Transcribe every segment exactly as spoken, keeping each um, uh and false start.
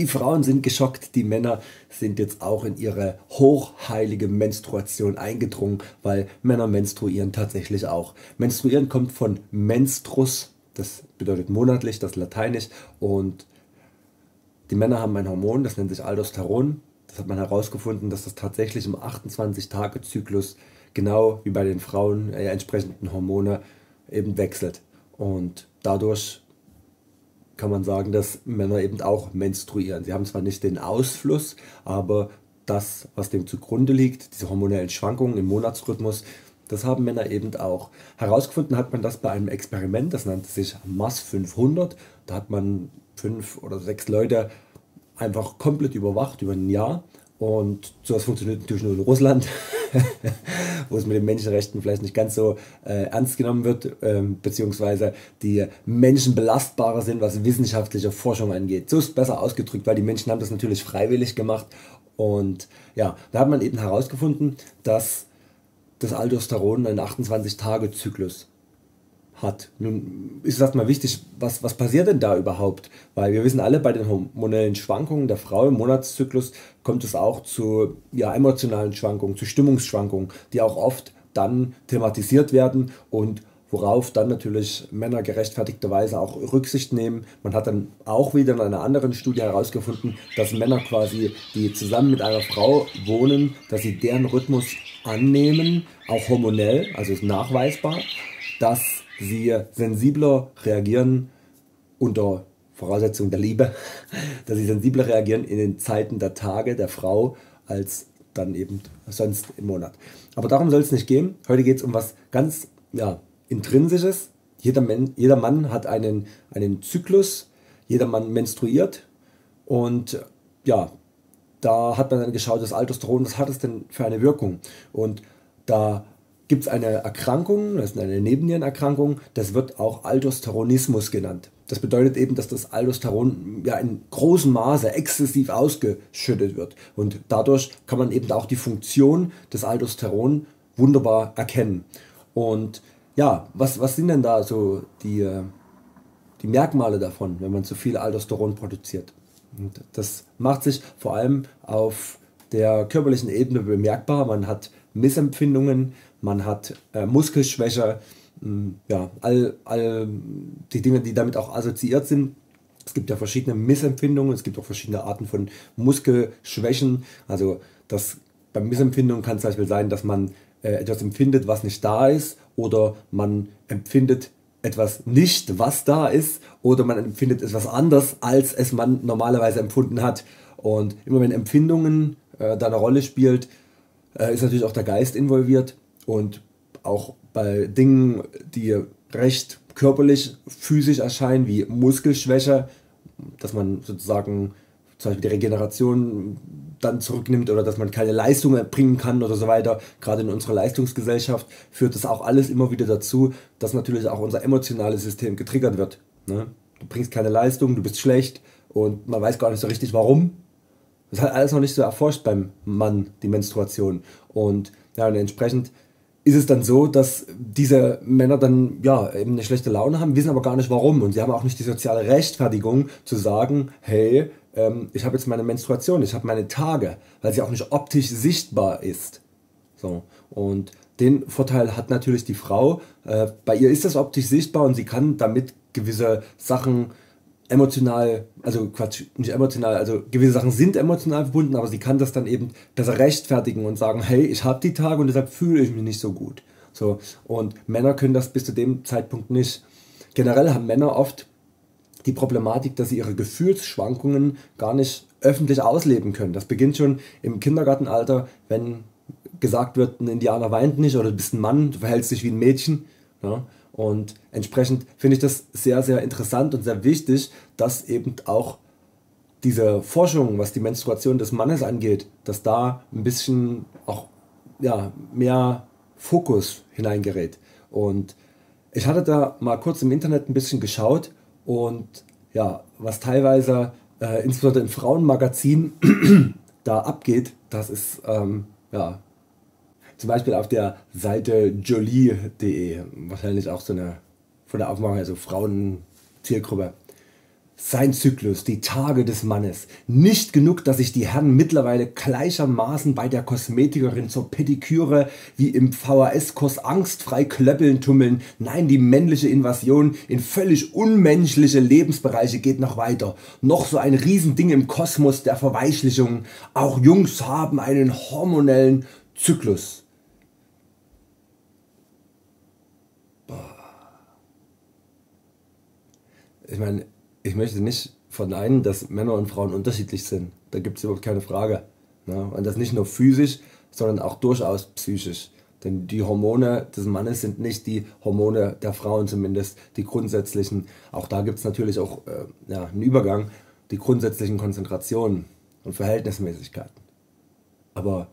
Die Frauen sind geschockt, die Männer sind jetzt auch in ihre hochheilige Menstruation eingedrungen, weil Männer menstruieren tatsächlich auch. Menstruieren kommt von menstrus, das bedeutet monatlich, das lateinisch, und die Männer haben ein Hormon, das nennt sich Aldosteron. Das hat man herausgefunden, dass das tatsächlich im achtundzwanzig-Tage-Zyklus genau wie bei den Frauen äh, entsprechenden Hormone eben wechselt, und dadurch kann man sagen, dass Männer eben auch menstruieren. Sie haben zwar nicht den Ausfluss, aber das, was dem zugrunde liegt, diese hormonellen Schwankungen im Monatsrhythmus, das haben Männer eben auch. Herausgefunden hat man das bei einem Experiment, das nannte sich M A S fünfhundert. Da hat man fünf oder sechs Leute einfach komplett überwacht über ein Jahr. Und sowas funktioniert natürlich nur in Russland, wo es mit den Menschenrechten vielleicht nicht ganz so äh, ernst genommen wird, ähm, beziehungsweise die Menschen belastbarer sind, was wissenschaftliche Forschung angeht. So ist es besser ausgedrückt, weil die Menschen haben das natürlich freiwillig gemacht. Und ja, da hat man eben herausgefunden, dass das Aldosteron einen achtundzwanzig-Tage-Zyklus hat. Nun ist erstmal wichtig, was, was passiert denn da überhaupt? Weil wir wissen alle, bei den hormonellen Schwankungen der Frau im Monatszyklus kommt es auch zu ja, emotionalen Schwankungen, zu Stimmungsschwankungen, die auch oft dann thematisiert werden und worauf dann natürlich Männer gerechtfertigterweise auch Rücksicht nehmen. Man hat dann auch wieder in einer anderen Studie herausgefunden, dass Männer quasi, die zusammen mit einer Frau wohnen, dass sie deren Rhythmus annehmen, auch hormonell, also ist nachweisbar, dass sie sensibler reagieren, unter Voraussetzung der Liebe, dass sie sensibler reagieren in den Zeiten der Tage der Frau als dann eben sonst im Monat. Aber darum soll es nicht gehen. Heute geht es um was ganz ja, Intrinsisches. Jeder, Men jeder Mann hat einen, einen Zyklus, jeder Mann menstruiert, und ja, da hat man dann geschaut, das Aldosteron, was hat es denn für eine Wirkung? Und da gibt es eine Erkrankung, das ist eine Nebennierenerkrankung, das wird auch Aldosteronismus genannt. Das bedeutet eben, dass das Aldosteron ja in großem Maße exzessiv ausgeschüttet wird, und dadurch kann man eben auch die Funktion des Aldosteron wunderbar erkennen. Und ja, was, was sind denn da so die, die Merkmale davon, wenn man zu viel Aldosteron produziert? Und das macht sich vor allem auf der körperlichen Ebene bemerkbar. Man hat Missempfindungen, man hat äh, Muskelschwäche, mh, ja, all, all die Dinge, die damit auch assoziiert sind. Es gibt ja verschiedene Missempfindungen, es gibt auch verschiedene Arten von Muskelschwächen. Also das, bei Missempfindungen kann es zum Beispiel sein, dass man äh, etwas empfindet, was nicht da ist, oder man empfindet etwas nicht, was da ist, oder man empfindet etwas anders, als es man normalerweise empfunden hat. Und immer wenn Empfindungen äh, da eine Rolle spielt, ist natürlich auch der Geist involviert, und auch bei Dingen, die recht körperlich, physisch erscheinen, wie Muskelschwäche, dass man sozusagen zum Beispiel die Regeneration dann zurücknimmt oder dass man keine Leistung erbringen kann oder so weiter. Gerade in unserer Leistungsgesellschaft führt das auch alles immer wieder dazu, dass natürlich auch unser emotionales System getriggert wird. Ne? Du bringst keine Leistung, du bist schlecht und man weiß gar nicht so richtig warum. Das hat alles noch nicht so erforscht beim Mann, die Menstruation. Und, ja, und entsprechend ist es dann so, dass diese Männer dann ja, eben eine schlechte Laune haben, wissen aber gar nicht warum. Und sie haben auch nicht die soziale Rechtfertigung zu sagen, hey, ähm, ich habe jetzt meine Menstruation, ich habe meine Tage, weil sie auch nicht optisch sichtbar ist. So. Und den Vorteil hat natürlich die Frau. Äh, bei ihr ist das optisch sichtbar und sie kann damit gewisse Sachen emotional, also Quatsch, nicht emotional, also gewisse Sachen sind emotional verbunden, aber sie kann das dann eben besser rechtfertigen und sagen, hey, ich habe die Tage und deshalb fühle ich mich nicht so gut. So, und Männer können das bis zu dem Zeitpunkt nicht. Generell haben Männer oft die Problematik, dass sie ihre Gefühlsschwankungen gar nicht öffentlich ausleben können. Das beginnt schon im Kindergartenalter, wenn gesagt wird, ein Indianer weint nicht, oder du bist ein Mann, du verhältst dich wie ein Mädchen. Ja? Und entsprechend finde ich das sehr, sehr interessant und sehr wichtig, dass eben auch diese Forschung, was die Menstruation des Mannes angeht, dass da ein bisschen auch ja, mehr Fokus hineingerät. Und ich hatte da mal kurz im Internet ein bisschen geschaut, und ja, was teilweise äh, insbesondere in Frauenmagazinen da abgeht, das ist ähm, ja... Zum Beispiel auf der Seite jolie punkt de, wahrscheinlich auch so eine, von der Aufmachung, also Frauen-Zielgruppe. Sein Zyklus, die Tage des Mannes. Nicht genug, dass sich die Herren mittlerweile gleichermaßen bei der Kosmetikerin zur Pediküre wie im V H S-Kurs angstfrei klöppeln tummeln. Nein, die männliche Invasion in völlig unmenschliche Lebensbereiche geht noch weiter. Noch so ein Riesending im Kosmos der Verweichlichung. Auch Jungs haben einen hormonellen Zyklus. Ich meine, ich möchte nicht verneinen, dass Männer und Frauen unterschiedlich sind, da gibt es überhaupt keine Frage, und das nicht nur physisch, sondern auch durchaus psychisch, denn die Hormone des Mannes sind nicht die Hormone der Frauen, zumindest die grundsätzlichen, auch da gibt es natürlich auch äh, ja, einen Übergang, die grundsätzlichen Konzentrationen und Verhältnismäßigkeiten. Aber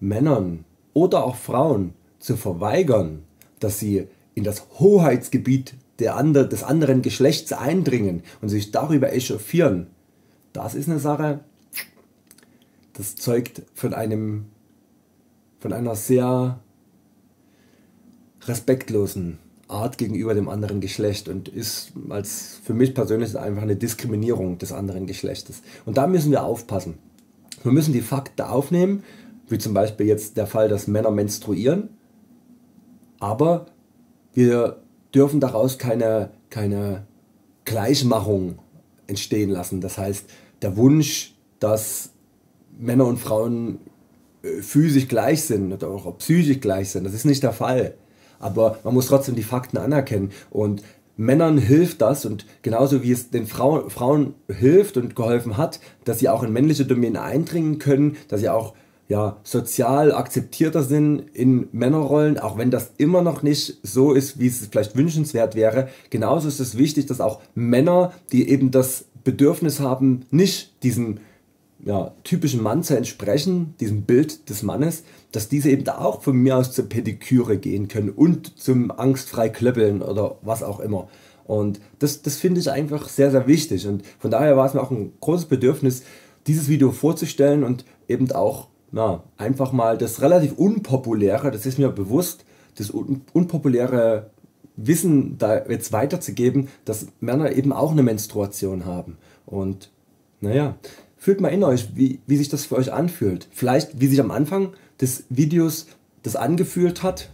Männern oder auch Frauen zu verweigern, dass sie in das Hoheitsgebiet des anderen Geschlechts eindringen und sich darüber echauffieren, das ist eine Sache, das zeugt von, einem, von einer sehr respektlosen Art gegenüber dem anderen Geschlecht und ist als für mich persönlich einfach eine Diskriminierung des anderen Geschlechtes. Und da müssen wir aufpassen. Wir müssen die Fakten aufnehmen, wie zum Beispiel jetzt der Fall, dass Männer menstruieren, aber wir dürfen daraus keine, keine Gleichmachung entstehen lassen. Das heißt, der Wunsch, dass Männer und Frauen physisch gleich sind oder auch psychisch gleich sind, das ist nicht der Fall. Aber man muss trotzdem die Fakten anerkennen und Männern hilft das, und genauso wie es den Frauen, Frauen hilft und geholfen hat, dass sie auch in männliche Domänen eindringen können, dass sie auch ja, sozial akzeptierter sind in Männerrollen, auch wenn das immer noch nicht so ist, wie es vielleicht wünschenswert wäre. Genauso ist es wichtig, dass auch Männer, die eben das Bedürfnis haben, nicht diesem ja, typischen Mann zu entsprechen, diesem Bild des Mannes, dass diese eben da auch von mir aus zur Pediküre gehen können und zum angstfrei klöppeln oder was auch immer. Und das, das finde ich einfach sehr, sehr wichtig. Und von daher war es mir auch ein großes Bedürfnis, dieses Video vorzustellen und eben auch Na, einfach mal das relativ unpopuläre, das ist mir bewusst, das un unpopuläre Wissen da jetzt weiterzugeben, dass Männer eben auch eine Menstruation haben. Und naja, fühlt mal in euch, wie, wie sich das für euch anfühlt. Vielleicht wie sich am Anfang des Videos das angefühlt hat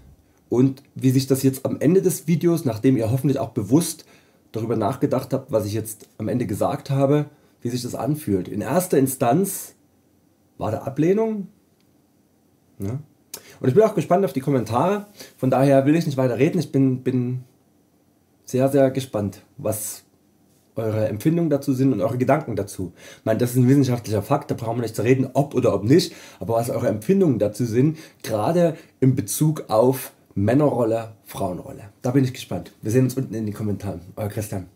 und wie sich das jetzt am Ende des Videos, nachdem ihr hoffentlich auch bewusst darüber nachgedacht habt, was ich jetzt am Ende gesagt habe, wie sich das anfühlt. In erster Instanz war da Ablehnung? Ja. Und ich bin auch gespannt auf die Kommentare, von daher will ich nicht weiter reden, ich bin, bin sehr sehr gespannt, was eure Empfindungen dazu sind und eure Gedanken dazu. Ich meine, das ist ein wissenschaftlicher Fakt, da brauchen wir nicht zu reden, ob oder ob nicht, aber was eure Empfindungen dazu sind, gerade in Bezug auf Männerrolle, Frauenrolle. Da bin ich gespannt. Wir sehen uns unten in den Kommentaren. Euer Christian.